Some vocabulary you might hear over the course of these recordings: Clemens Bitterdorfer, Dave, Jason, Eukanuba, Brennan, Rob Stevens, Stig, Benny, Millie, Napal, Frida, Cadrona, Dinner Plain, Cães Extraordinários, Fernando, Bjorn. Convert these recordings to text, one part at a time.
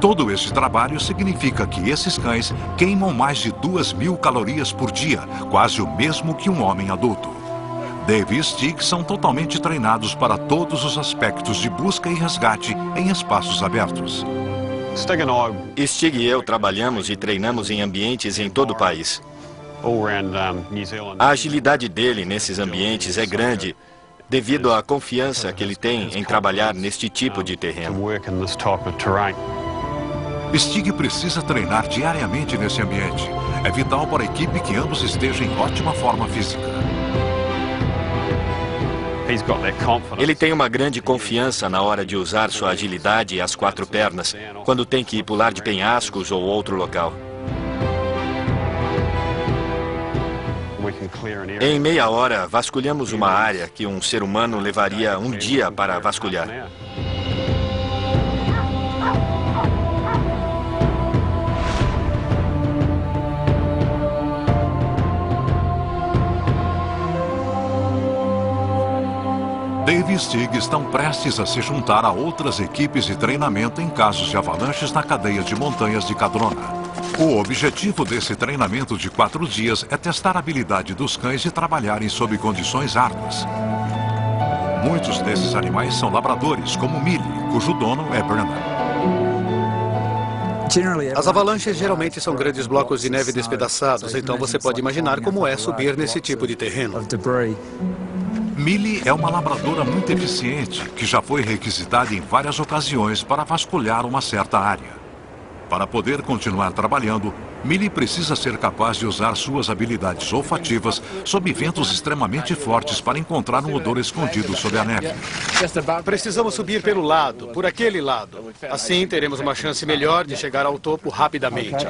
Todo este trabalho significa que esses cães queimam mais de 2.000 calorias por dia, quase o mesmo que um homem adulto. Dave e Stig são totalmente treinados para todos os aspectos de busca e resgate em espaços abertos. Stig e eu trabalhamos e treinamos em ambientes em todo o país. A agilidade dele nesses ambientes é grande, devido à confiança que ele tem em trabalhar neste tipo de terreno. Stig precisa treinar diariamente nesse ambiente. É vital para a equipe que ambos estejam em ótima forma física. Ele tem uma grande confiança na hora de usar sua agilidade e as 4 pernas, quando tem que pular de penhascos ou outro local. Em meia hora, vasculhamos uma área que um ser humano levaria um dia para vasculhar. Dave e Stig estão prestes a se juntar a outras equipes de treinamento em casos de avalanches na cadeia de montanhas de Cadrona. O objetivo desse treinamento de 4 dias é testar a habilidade dos cães de trabalharem sob condições árduas. Muitos desses animais são labradores, como Millie, cujo dono é Brennan. As avalanches geralmente são grandes blocos de neve despedaçados, então você pode imaginar como é subir nesse tipo de terreno. Millie é uma labradora muito eficiente, que já foi requisitada em várias ocasiões para vasculhar uma certa área. Para poder continuar trabalhando, Millie precisa ser capaz de usar suas habilidades olfativas sob ventos extremamente fortes para encontrar um odor escondido sob a neve. Precisamos subir pelo lado, por aquele lado. Assim teremos uma chance melhor de chegar ao topo rapidamente.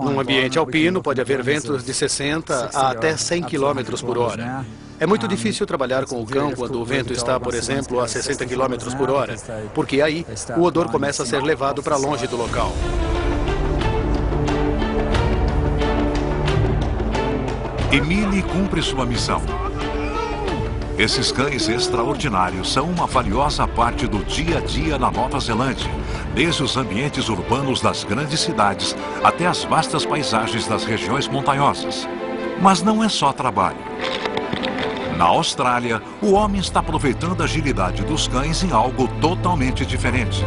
Num ambiente alpino pode haver ventos de 60 a até 100 km por hora. É muito difícil trabalhar com o cão quando o vento está, por exemplo, a 60 km por hora, porque aí o odor começa a ser levado para longe do local. Millie cumpre sua missão. Esses cães extraordinários são uma valiosa parte do dia a dia na Nova Zelândia, desde os ambientes urbanos das grandes cidades até as vastas paisagens das regiões montanhosas. Mas não é só trabalho. Na Austrália, o homem está aproveitando a agilidade dos cães em algo totalmente diferente.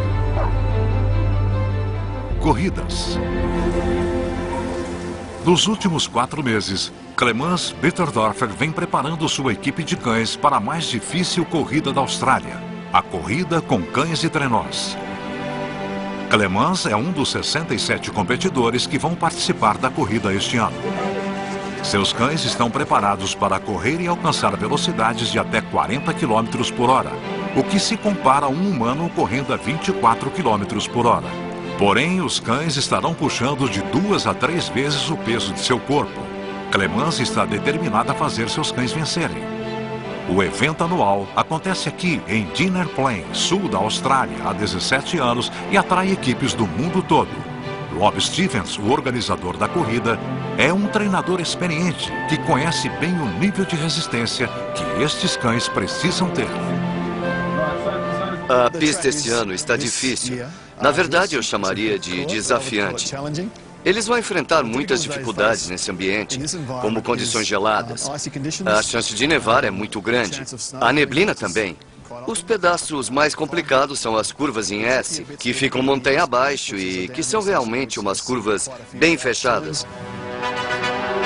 Corridas. Nos últimos 4 meses, Clemens Bitterdorfer vem preparando sua equipe de cães para a mais difícil corrida da Austrália, a corrida com cães e trenós. Clemens é um dos 67 competidores que vão participar da corrida este ano. Seus cães estão preparados para correr e alcançar velocidades de até 40 km por hora, o que se compara a um humano correndo a 24 km por hora. Porém, os cães estarão puxando de 2 a 3 vezes o peso de seu corpo. Clemens está determinada a fazer seus cães vencerem. O evento anual acontece aqui em Dinner Plain, sul da Austrália, há 17 anos e atrai equipes do mundo todo. Rob Stevens, o organizador da corrida, é um treinador experiente que conhece bem o nível de resistência que estes cães precisam ter. A pista este ano está difícil. Na verdade, eu chamaria de desafiante. Eles vão enfrentar muitas dificuldades nesse ambiente, como condições geladas. A chance de nevar é muito grande. A neblina também. Os pedaços mais complicados são as curvas em S, que ficam montanha abaixo e que são realmente umas curvas bem fechadas.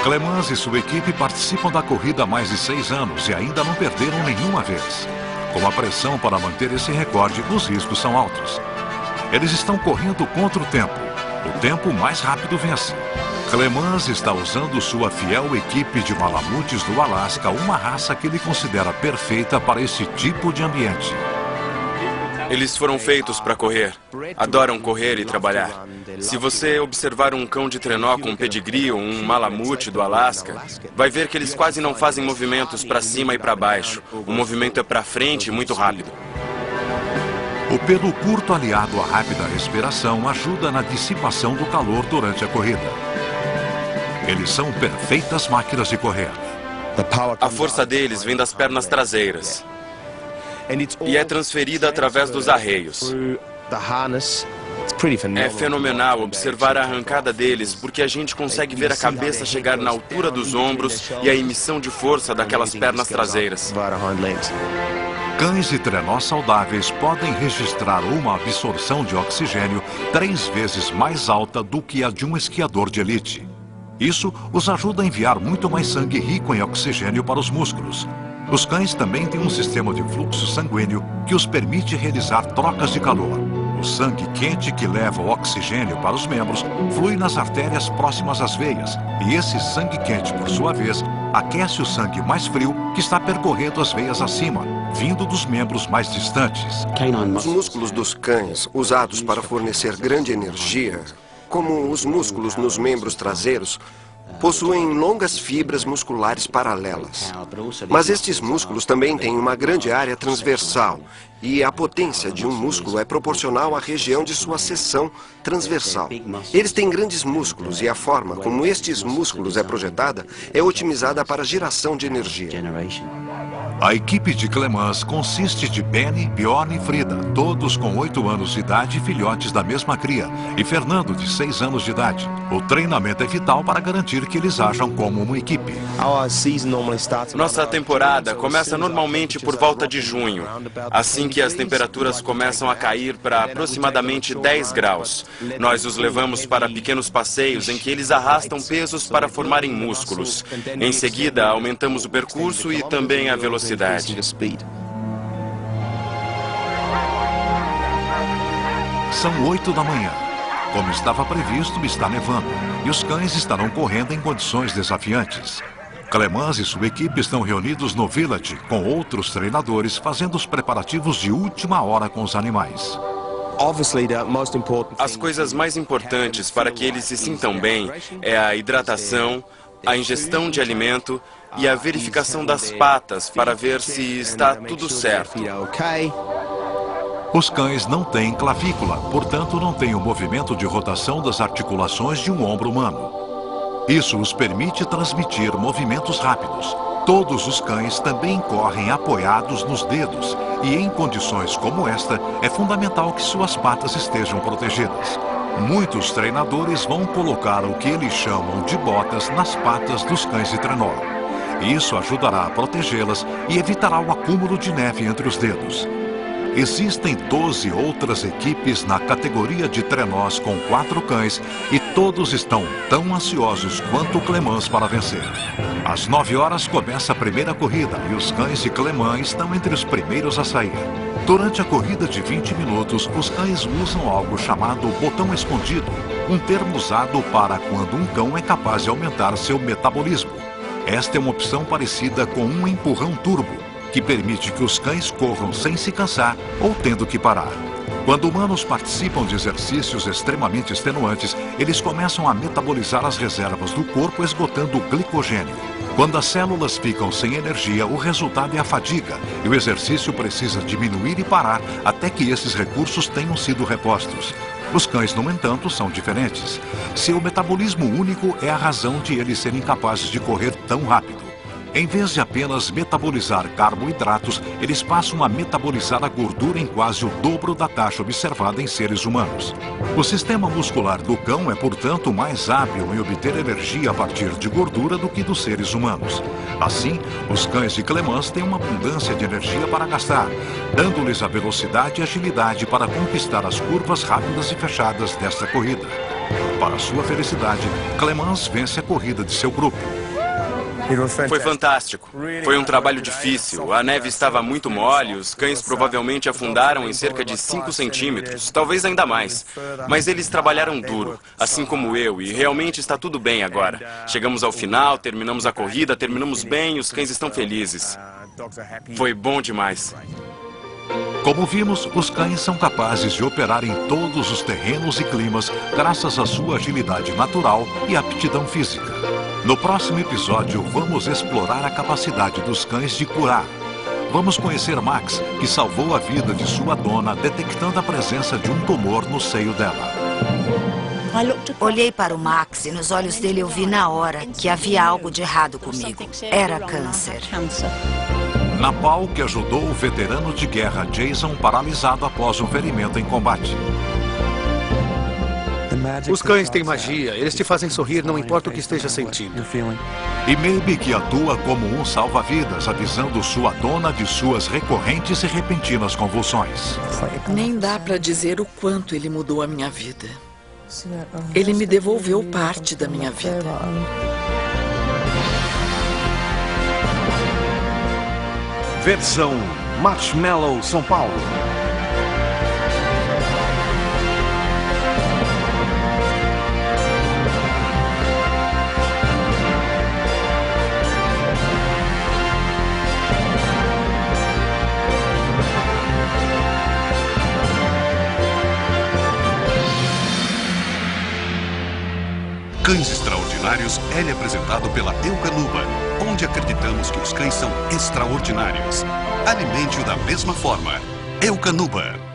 Clemens e sua equipe participam da corrida há mais de 6 anos e ainda não perderam nenhuma vez. Com a pressão para manter esse recorde, os riscos são altos. Eles estão correndo contra o tempo. O tempo mais rápido vence. Clemens está usando sua fiel equipe de malamutes do Alasca, uma raça que ele considera perfeita para esse tipo de ambiente. Eles foram feitos para correr. Adoram correr e trabalhar. Se você observar um cão de trenó com pedigree ou um malamute do Alasca, vai ver que eles quase não fazem movimentos para cima e para baixo. O movimento é para frente e muito rápido. O pelo curto aliado à rápida respiração ajuda na dissipação do calor durante a corrida. Eles são perfeitas máquinas de correr. A força deles vem das pernas traseiras e é transferida através dos arreios. É fenomenal observar a arrancada deles, porque a gente consegue ver a cabeça chegar na altura dos ombros e a emissão de força daquelas pernas traseiras. Cães de trenó saudáveis podem registrar uma absorção de oxigênio 3 vezes mais alta do que a de um esquiador de elite. Isso os ajuda a enviar muito mais sangue rico em oxigênio para os músculos. Os cães também têm um sistema de fluxo sanguíneo que os permite realizar trocas de calor. O sangue quente que leva o oxigênio para os membros flui nas artérias próximas às veias, e esse sangue quente, por sua vez, aquece o sangue mais frio que está percorrendo as veias acima, vindo dos membros mais distantes. Os músculos dos cães, usados para fornecer grande energia, como os músculos nos membros traseiros, possuem longas fibras musculares paralelas. Mas estes músculos também têm uma grande área transversal, e a potência de um músculo é proporcional à região de sua seção transversal. Eles têm grandes músculos, e a forma como estes músculos é projetada é otimizada para geração de energia. A equipe de Clemens consiste de Benny, Bjorn e Frida, todos com 8 anos de idade e filhotes da mesma cria, e Fernando, de 6 anos de idade. O treinamento é vital para garantir que eles ajam como uma equipe. Nossa temporada começa normalmente por volta de junho, assim que as temperaturas começam a cair para aproximadamente 10 graus. Nós os levamos para pequenos passeios em que eles arrastam pesos para formarem músculos. Em seguida, aumentamos o percurso e também a velocidade. São 8 da manhã. Como estava previsto, está nevando e os cães estarão correndo em condições desafiantes. Clemens e sua equipe estão reunidos no Village com outros treinadores, fazendo os preparativos de última hora com os animais. As coisas mais importantes para que eles se sintam bem é a hidratação, a ingestão de alimento e a verificação das patas para ver se está tudo certo. Os cães não têm clavícula, portanto não têm o movimento de rotação das articulações de um ombro humano. Isso os permite transmitir movimentos rápidos. Todos os cães também correm apoiados nos dedos, e em condições como esta, é fundamental que suas patas estejam protegidas. Muitos treinadores vão colocar o que eles chamam de botas nas patas dos cães de trenó. Isso ajudará a protegê-las e evitará o acúmulo de neve entre os dedos. Existem 12 outras equipes na categoria de trenós com 4 cães e todos estão tão ansiosos quanto o Clemens para vencer. Às 9 horas começa a primeira corrida e os cães de Clemens estão entre os primeiros a sair. Durante a corrida de 20 minutos, os cães usam algo chamado botão escondido, um termo usado para quando um cão é capaz de aumentar seu metabolismo. Esta é uma opção parecida com um empurrão turbo, que permite que os cães corram sem se cansar ou tendo que parar. Quando humanos participam de exercícios extremamente extenuantes, eles começam a metabolizar as reservas do corpo, esgotando o glicogênio. Quando as células ficam sem energia, o resultado é a fadiga, e o exercício precisa diminuir e parar até que esses recursos tenham sido repostos. Os cães, no entanto, são diferentes. Seu metabolismo único é a razão de eles serem capazes de correr tão rápido. Em vez de apenas metabolizar carboidratos, eles passam a metabolizar a gordura em quase o dobro da taxa observada em seres humanos. O sistema muscular do cão é, portanto, mais hábil em obter energia a partir de gordura do que dos seres humanos. Assim, os cães de Clemens têm uma abundância de energia para gastar, dando-lhes a velocidade e agilidade para conquistar as curvas rápidas e fechadas desta corrida. Para sua felicidade, Clemens vence a corrida de seu grupo. Foi fantástico. Foi um trabalho difícil. A neve estava muito mole, os cães provavelmente afundaram em cerca de 5 centímetros, talvez ainda mais. Mas eles trabalharam duro, assim como eu, e realmente está tudo bem agora. Chegamos ao final, terminamos a corrida, terminamos bem, os cães estão felizes. Foi bom demais. Como vimos, os cães são capazes de operar em todos os terrenos e climas, graças à sua agilidade natural e aptidão física. No próximo episódio, vamos explorar a capacidade dos cães de curar. Vamos conhecer Max, que salvou a vida de sua dona, detectando a presença de um tumor no seio dela. Olhei para o Max e nos olhos dele eu vi na hora que havia algo de errado comigo. Era câncer. Napal, que ajudou o veterano de guerra Jason, paralisado após um ferimento em combate. Os cães têm magia. Eles te fazem sorrir, não importa o que esteja sentindo. E Maybe, que atua como um salva-vidas, avisando sua dona de suas recorrentes e repentinas convulsões. Nem dá para dizer o quanto ele mudou a minha vida. Ele me devolveu parte da minha vida. Versão Marshmallow São Paulo. Cães Extraordinários é apresentado pela Eukanuba, onde acreditamos que os cães são extraordinários. Alimente-o da mesma forma. Eukanuba.